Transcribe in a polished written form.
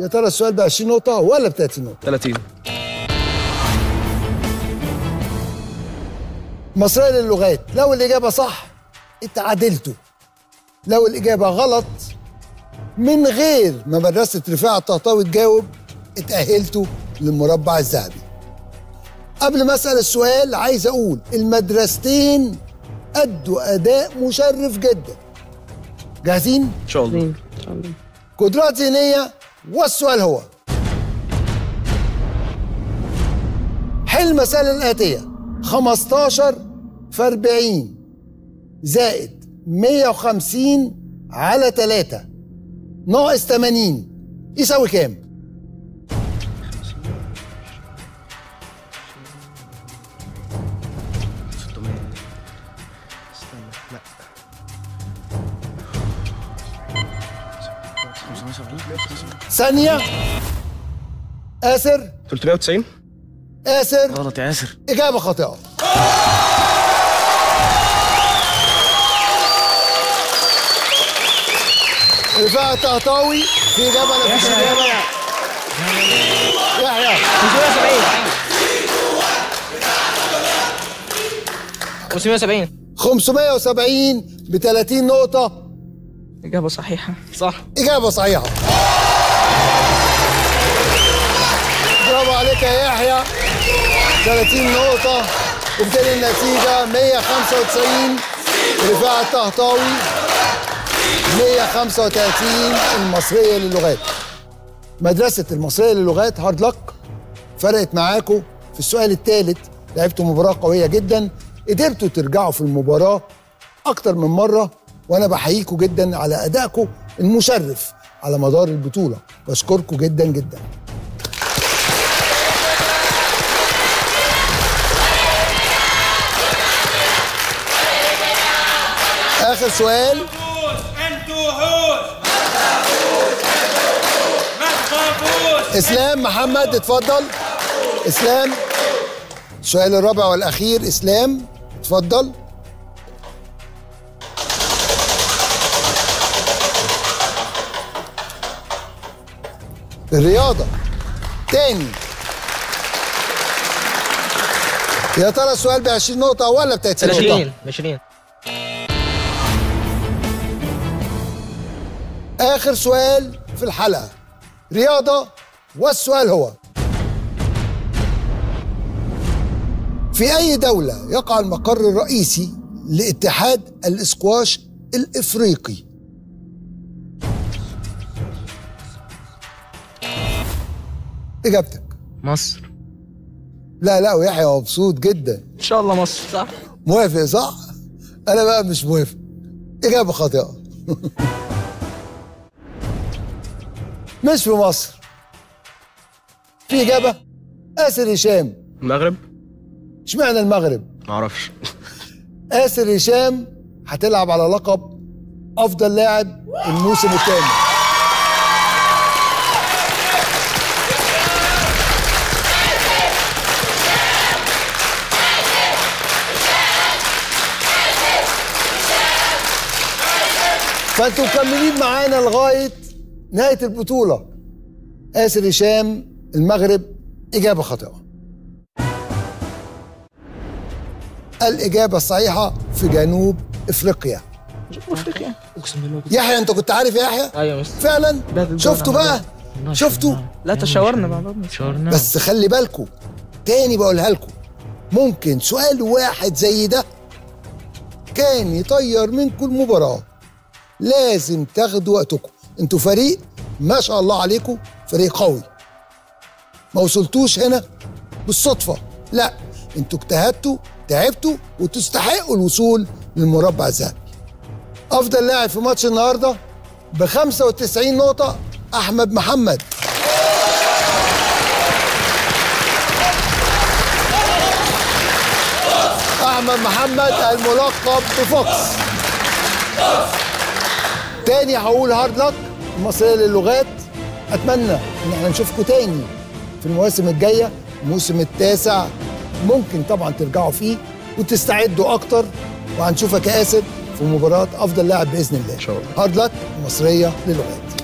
يا ترى السؤال ب 20 نقطة ولا ب 30 نقطة؟ 30. مصرية للغات، لو الإجابة صح أنت عدلته. لو الإجابة غلط من غير ما مدرسة رفاعة الطهطاوي تجاوب اتأهلتوا للمربع الذهبي. قبل ما أسأل السؤال عايز أقول المدرستين أدوا أداء مشرف جدا. جاهزين؟ إن شاء الله. إن شاء الله. قدرات ذهنية، والسؤال هو حل المسألة الآتية: 15 في 40 زائد 150 على 3 ناقص 80 يساوي كام؟ ثانية. آسر 390. آسر غلط يا آسر، إجابة خاطئة. رفاعة الطهطاوي في إجابة نفس الإجابة يحيى 570. 570 ب 30 نقطة. إجابة صحيحة. صح، إجابة صحيحة. برافو عليك يا يحيى، 30 نقطة. وبالتالي النتيجة 195 رفاعة الطهطاوي، 135 المصرية للغات. مدرسة المصرية للغات هارد لك، فرقت معاكوا في السؤال الثالث، لعبتوا مباراة قوية جدا، قدرتوا ترجعوا في المباراة أكتر من مرة، وأنا بحييكوا جدا على أدائكوا المشرف على مدار البطولة، بشكركوا جدا جدا. آخر سؤال. إسلام محمد اتفضل. إسلام، السؤال الرابع والأخير. إسلام اتفضل. الرياضة تاني، يا ترى السؤال ب 20 نقطة ولا ب 30 نقطة؟ 20. آخر سؤال في الحلقة، رياضة، والسؤال هو: في أي دولة يقع المقر الرئيسي لاتحاد الاسكواش الإفريقي؟ إجابتك مصر. لا ويحيى مبسوط جدا. إن شاء الله مصر. صح، موافق صح؟ أنا بقى مش موافق، إجابة خاطئة. مش في مصر. في إجابة؟ ياسر هشام. المغرب. اشمعنى المغرب؟ معرفش. ياسر هشام هتلعب على لقب أفضل لاعب الموسم الثاني. فأنتوا مكملين معانا لغاية نهاية البطولة. ياسر هشام المغرب، إجابة خاطئة. الإجابة الصحيحة في جنوب أفريقيا. أقسم بالله يحيى، أنت كنت عارف يا يحيى؟ أيوه فعلا. شفتوا بقى؟ شفتوا؟ لا تشاورنا مع بعضنا. بس خلي بالكم، تاني بقولها لكم، ممكن سؤال واحد زي ده كان يطير منكم المباراة. لازم تاخدوا وقتكم، انتوا فريق ما شاء الله عليكم، فريق قوي. ما وصلتوش هنا بالصدفة، لا، انتوا اجتهدتوا، تعبتوا، وتستحقوا الوصول للمربع الذهبي. أفضل لاعب في ماتش النهارده ب 95 نقطة أحمد محمد. أحمد محمد الملقب بفوكس. تاني هقول هارد لك المصرية للغات، أتمنى إن احنا نشوفكم تاني في المواسم الجاية، الموسم التاسع ممكن طبعا ترجعوا فيه وتستعدوا أكتر، وهنشوفك يا آسر في مباراة أفضل لاعب بإذن الله. هارد لك المصرية للغات.